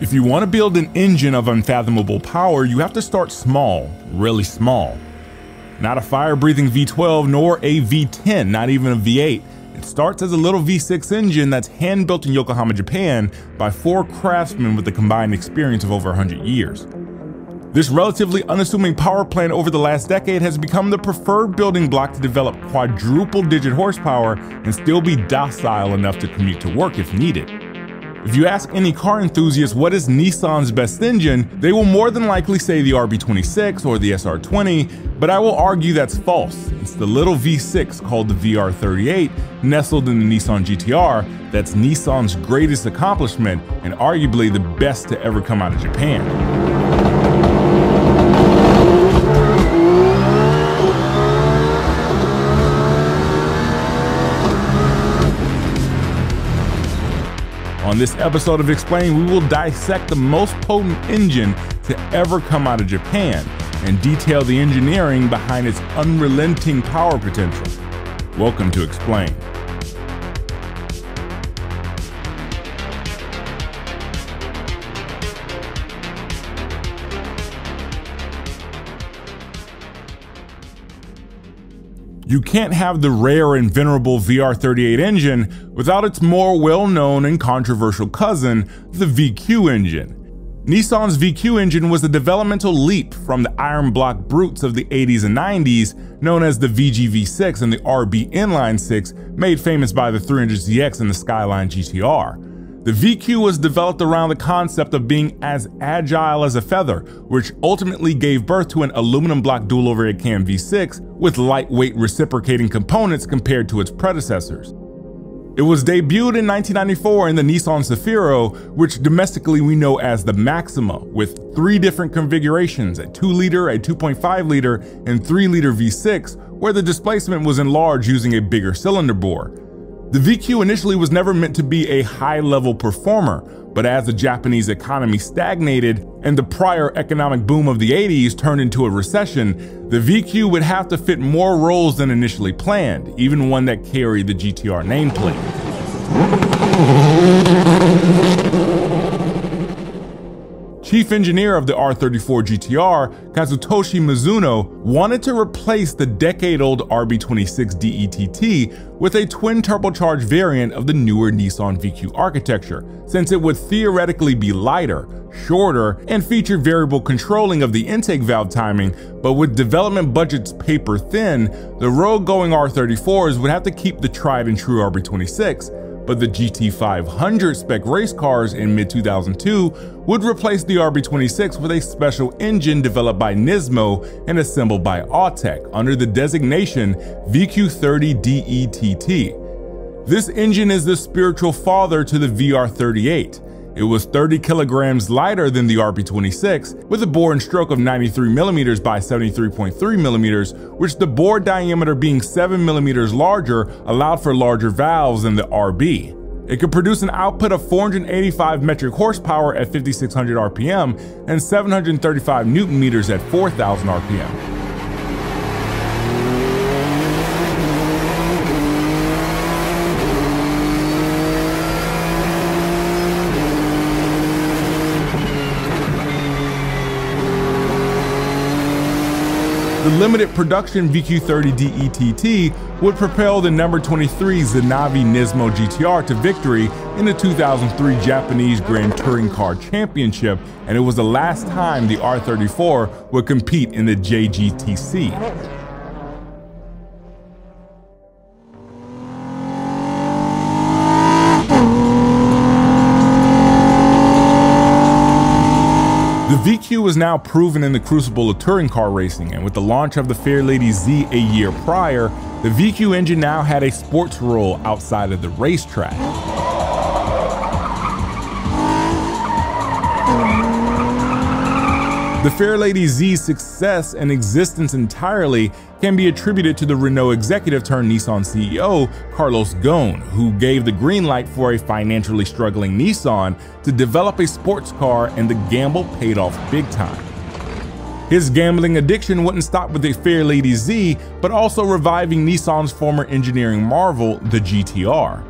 If you want to build an engine of unfathomable power, you have to start small, really small. Not a fire-breathing V12 nor a V10, not even a V8. It starts as a little V6 engine that's hand-built in Yokohama, Japan by 4 craftsmen with a combined experience of over 100 years. This relatively unassuming power plant over the last decade has become the preferred building block to develop quadruple-digit horsepower and still be docile enough to commute to work if needed. If you ask any car enthusiast what is Nissan's best engine, they will more than likely say the RB26 or the SR20, but I will argue that's false. It's the little V6 called the VR38, nestled in the Nissan GT-R, that's Nissan's greatest accomplishment and arguably the best to ever come out of Japan. On this episode of Explain, we will dissect the most potent engine to ever come out of Japan and detail the engineering behind its unrelenting power potential. Welcome to Explain. You can't have the rare and venerable VR38 engine without its more well-known and controversial cousin, the VQ engine. Nissan's VQ engine was a developmental leap from the iron block brutes of the 80s and 90s, known as the VGV6 and the RB Inline 6, made famous by the 300ZX and the Skyline GTR. The VQ was developed around the concept of being as agile as a feather, which ultimately gave birth to an aluminum block dual overhead cam V6 with lightweight reciprocating components compared to its predecessors. It was debuted in 1994 in the Nissan Safiro, which domestically we know as the Maxima, with 3 different configurations, a 2-liter, a 2.5-liter, and 3-liter V6, where the displacement was enlarged using a bigger cylinder bore. The VQ initially was never meant to be a high-level performer, but as the Japanese economy stagnated and the prior economic boom of the 80s turned into a recession, the VQ would have to fit more roles than initially planned, even one that carried the GTR nameplate. Chief engineer of the R34 GTR, Kazutoshi Mizuno, wanted to replace the decade-old RB26 DETT with a twin-turbocharged variant of the newer Nissan VQ architecture, since it would theoretically be lighter, shorter, and feature variable controlling of the intake valve timing, but with development budgets paper-thin, the road-going R34s would have to keep the tried-and-true RB26, but the GT500 spec race cars in mid-2002 would replace the RB26 with a special engine developed by Nismo and assembled by Autech under the designation VQ30DETT. This engine is the spiritual father to the VR38. It was 30 kilograms lighter than the RB26, with a bore and stroke of 93mm by 73.3mm, which the bore diameter being 7mm larger allowed for larger valves than the RB. It could produce an output of 485 metric horsepower at 5,600 RPM and 735 Newton-meters at 4,000 RPM. The limited production VQ30DETT would propel the number 23 Zanavi Nismo GTR to victory in the 2003 Japanese Grand Touring Car Championship, and it was the last time the R34 would compete in the JGTC. The VQ is now proven in the crucible of touring car racing, and with the launch of the Fair Lady Z a year prior, the VQ engine now had a sports role outside of the racetrack. The Fair Lady Z's success and existence entirely can be attributed to the Renault executive turned Nissan CEO, Carlos Ghosn, who gave the green light for a financially struggling Nissan to develop a sports car, and the gamble paid off big time. His gambling addiction wouldn't stop with the Fair Lady Z, but also reviving Nissan's former engineering marvel, the GT-R.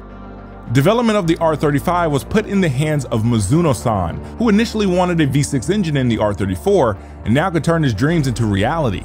Development of the R35 was put in the hands of Mizuno-san, who initially wanted a V6 engine in the R34 and now could turn his dreams into reality.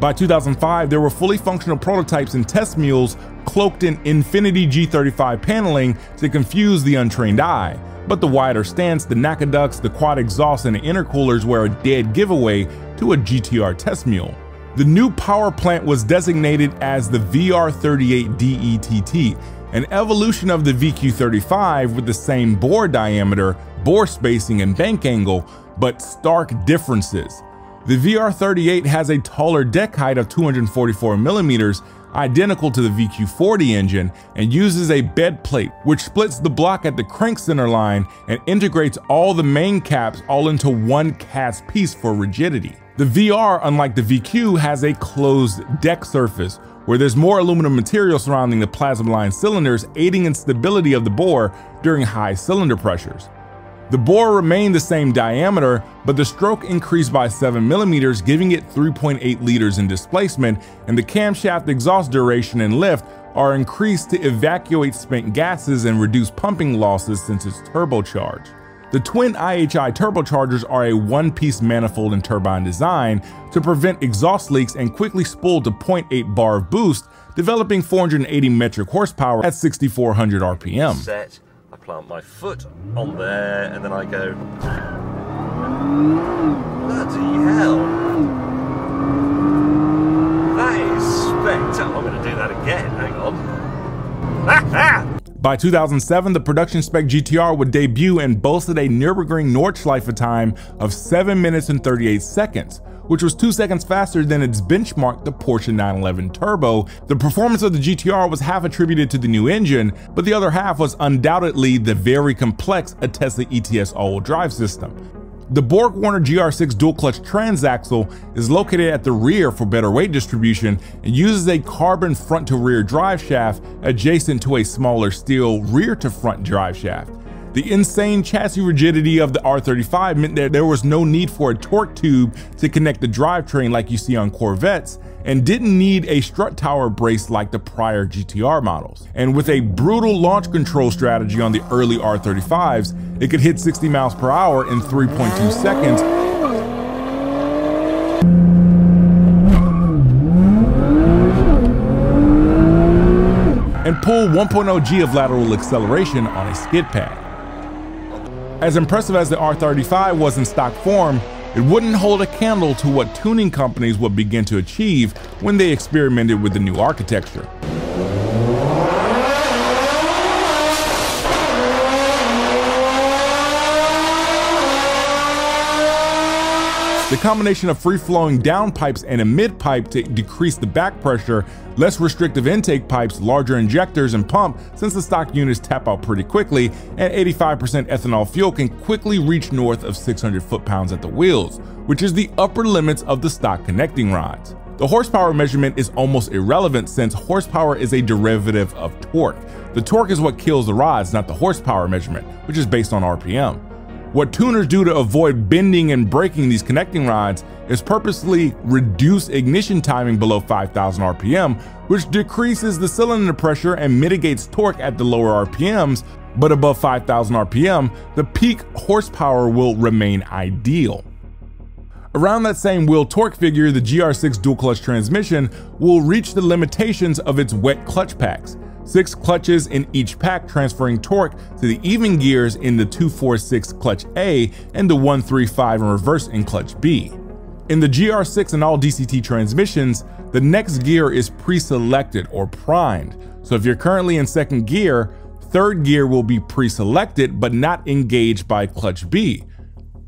By 2005, there were fully functional prototypes and test mules cloaked in Infiniti G35 paneling to confuse the untrained eye, but the wider stance, the Naka ducts, the quad exhaust, and the intercoolers were a dead giveaway to a GT-R test mule. The new power plant was designated as the VR38 DETT, an evolution of the VQ35 with the same bore diameter, bore spacing, and bank angle, but stark differences. The VR38 has a taller deck height of 244 mm, identical to the VQ40 engine, and uses a bed plate which splits the block at the crank center line and integrates all the main caps all into one cast piece for rigidity. The VR, unlike the VQ, has a closed deck surface where there's more aluminum material surrounding the plasma line cylinders, aiding in stability of the bore during high cylinder pressures. The bore remained the same diameter, but the stroke increased by 7 mm, giving it 3.8 liters in displacement, and the camshaft exhaust duration and lift are increased to evacuate spent gases and reduce pumping losses since it's turbocharged. The twin IHI turbochargers are a one-piece manifold and turbine design to prevent exhaust leaks and quickly spool to 0.8 bar of boost, developing 480 metric horsepower at 6,400 RPM. Set. I plant my foot on there, and then I go, bloody hell, that is spectacular. I'm going to do that again, hang on. By 2007, the production spec GTR would debut and boasted a Nürburgring Nordschleife time of 7 minutes and 38 seconds. Which was 2 seconds faster than its benchmark, the Porsche 911 Turbo. The performance of the GTR was half attributed to the new engine, but the other half was undoubtedly the very complex Attesa ETS all-wheel drive system. The Borg Warner GR6 dual-clutch transaxle is located at the rear for better weight distribution and uses a carbon front-to-rear drive shaft adjacent to a smaller steel rear-to-front drive shaft. The insane chassis rigidity of the R35 meant that there was no need for a torque tube to connect the drivetrain like you see on Corvettes, and didn't need a strut tower brace like the prior GTR models. And with a brutal launch control strategy on the early R35s, it could hit 60 miles per hour in 3.2 seconds. And pull 1.0g of lateral acceleration on a skid pad. As impressive as the R35 was in stock form, it wouldn't hold a candle to what tuning companies would begin to achieve when they experimented with the new architecture. The combination of free-flowing downpipes and a mid-pipe to decrease the back pressure, less restrictive intake pipes, larger injectors and pump, since the stock units tap out pretty quickly, and 85% ethanol fuel can quickly reach north of 600 foot-pounds at the wheels, which is the upper limits of the stock connecting rods. The horsepower measurement is almost irrelevant since horsepower is a derivative of torque. The torque is what kills the rods, not the horsepower measurement, which is based on RPM. What tuners do to avoid bending and breaking these connecting rods is purposely reduce ignition timing below 5,000 RPM, which decreases the cylinder pressure and mitigates torque at the lower RPMs, but above 5,000 RPM, the peak horsepower will remain ideal. Around that same wheel torque figure, the GR6 dual clutch transmission will reach the limitations of its wet clutch packs. 6 clutches in each pack, transferring torque to the even gears in the 246 clutch A and the 135 in reverse in clutch B. In the GR6 and all DCT transmissions, the next gear is pre-selected or primed. So if you're currently in second gear, third gear will be pre-selected but not engaged by clutch B.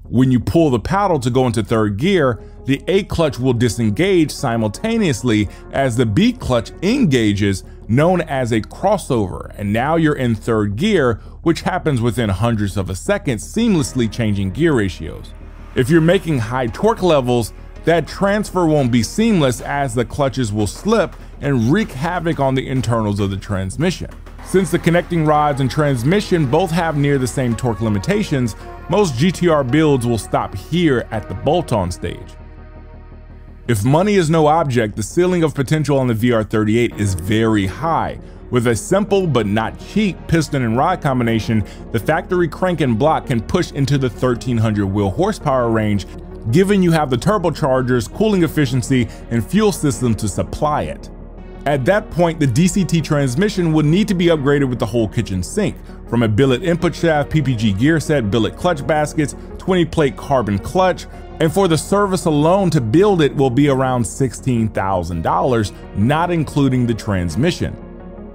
When you pull the paddle to go into third gear, the A clutch will disengage simultaneously as the B clutch engages, known as a crossover, and now you're in third gear, which happens within hundreds of a second, seamlessly changing gear ratios. If you're making high torque levels, that transfer won't be seamless as the clutches will slip and wreak havoc on the internals of the transmission. Since the connecting rods and transmission both have near the same torque limitations, most GTR builds will stop here at the bolt-on stage. If money is no object, the ceiling of potential on the VR38 is very high, With a simple but not cheap piston and rod combination, the factory crank and block can push into the 1300 wheel horsepower range, given you have the turbochargers, cooling efficiency, and fuel system to supply it. At that point, the DCT transmission would need to be upgraded with the whole kitchen sink, from a billet input shaft, PPG gear set, billet clutch baskets, 20-plate carbon clutch, and for the service alone to build it will be around $16,000, not including the transmission.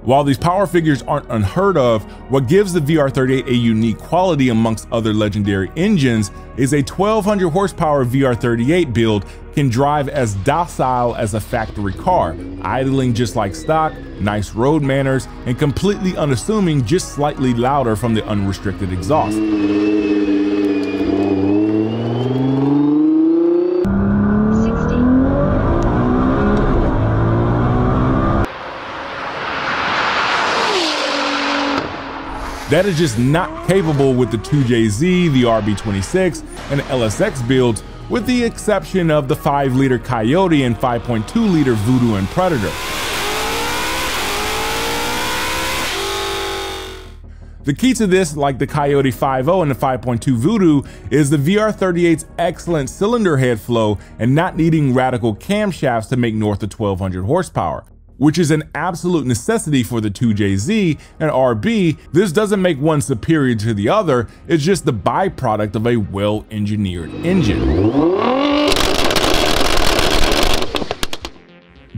While these power figures aren't unheard of, what gives the VR38 a unique quality amongst other legendary engines is a 1200 horsepower VR38 build can drive as docile as a factory car, idling just like stock, nice road manners, and completely unassuming, just slightly louder from the unrestricted exhaust. That is just not capable with the 2JZ, the RB26, and LSX builds, with the exception of the 5-liter Coyote and 5.2-liter Voodoo and Predator. The key to this, like the Coyote 5.0 and the 5.2 Voodoo, is the VR38's excellent cylinder head flow and not needing radical camshafts to make north of 1200 horsepower. Which is an absolute necessity for the 2JZ and RB. This doesn't make one superior to the other, it's just the byproduct of a well-engineered engine.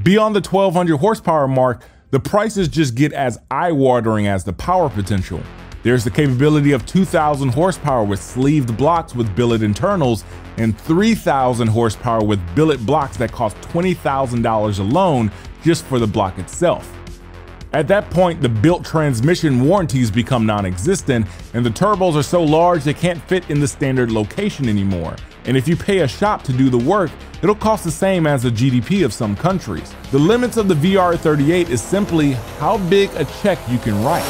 Beyond the 1200 horsepower mark, the prices just get as eye-watering as the power potential. There's the capability of 2000 horsepower with sleeved blocks with billet internals and 3000 horsepower with billet blocks that cost $20,000 alone just for the block itself. At that point, the built transmission warranties become non-existent and the turbos are so large they can't fit in the standard location anymore. And if you pay a shop to do the work, it'll cost the same as the GDP of some countries. The limits of the VR38 is simply how big a check you can write.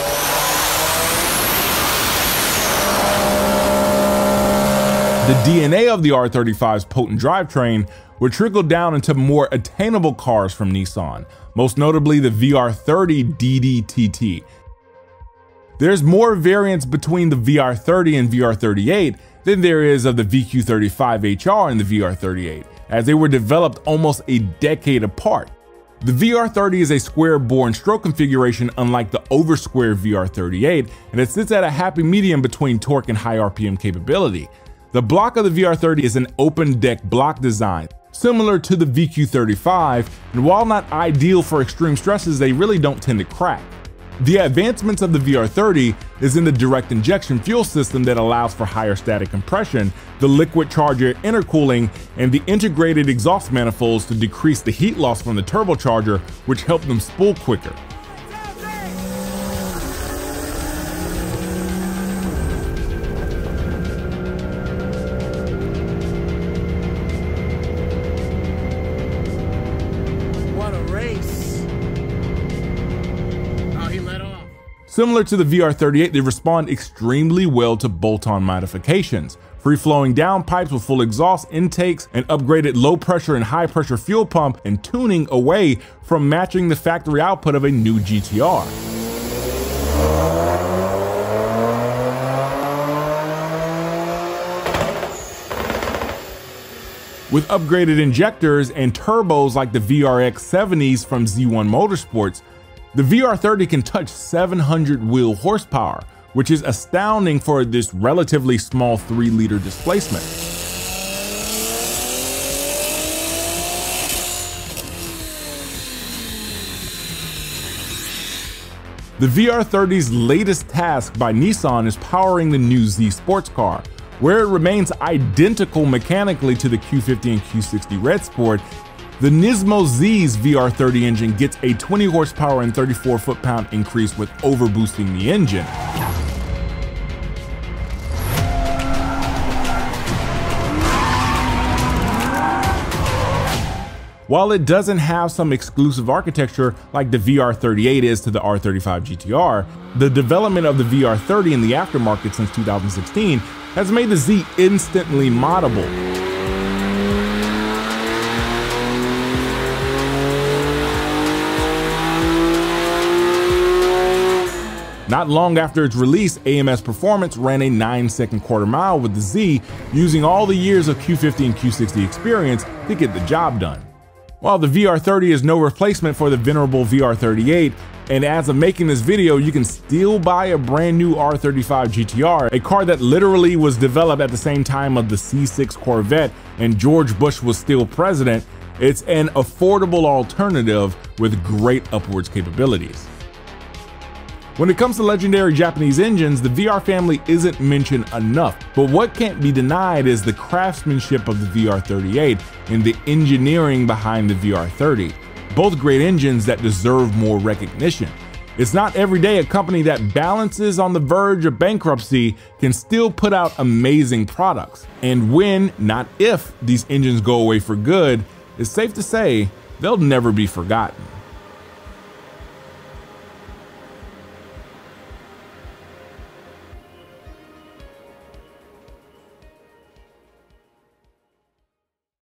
The DNA of the R35's potent drivetrain would trickle down into more attainable cars from Nissan, most notably the VR30 DDTT. There's more variance between the VR30 and VR38 than there is of the VQ35HR and the VR38, as they were developed almost a decade apart. The VR30 is a square bore and stroke configuration unlike the over-square VR38, and it sits at a happy medium between torque and high RPM capability. The block of the VR30 is an open deck block design, similar to the VQ35, and while not ideal for extreme stresses, they really don't tend to crack. The advancements of the VR30 is in the direct injection fuel system that allows for higher static compression, the liquid charge air intercooling, and the integrated exhaust manifolds to decrease the heat loss from the turbocharger, which help them spool quicker. Similar to the VR38, they respond extremely well to bolt-on modifications. Free-flowing downpipes with full exhaust intakes, an upgraded low-pressure and high-pressure fuel pump, and tuning away from matching the factory output of a new GT-R. With upgraded injectors and turbos like the VRX70s from Z1 Motorsports, the VR30 can touch 700 wheel horsepower, which is astounding for this relatively small 3-liter displacement. The VR30's latest task by Nissan is powering the new Z sports car, where it remains identical mechanically to the Q50 and Q60 Red Sport. The Nismo Z's VR30 engine gets a 20 horsepower and 34 foot-pound increase with overboosting the engine. While it doesn't have some exclusive architecture like the VR38 is to the R35 GTR, the development of the VR30 in the aftermarket since 2016 has made the Z instantly moddable. Not long after its release, AMS Performance ran a 9-second quarter mile with the Z, using all the years of Q50 and Q60 experience to get the job done. While the VR30 is no replacement for the venerable VR38, and as of making this video, you can still buy a brand new R35 GTR, a car that literally was developed at the same time of the C6 Corvette and George Bush was still president. It's an affordable alternative with great upwards capabilities. When it comes to legendary Japanese engines, the VR family isn't mentioned enough, but what can't be denied is the craftsmanship of the VR38 and the engineering behind the VR30, both great engines that deserve more recognition. It's not every day a company that balances on the verge of bankruptcy can still put out amazing products. And when, not if, these engines go away for good, it's safe to say they'll never be forgotten.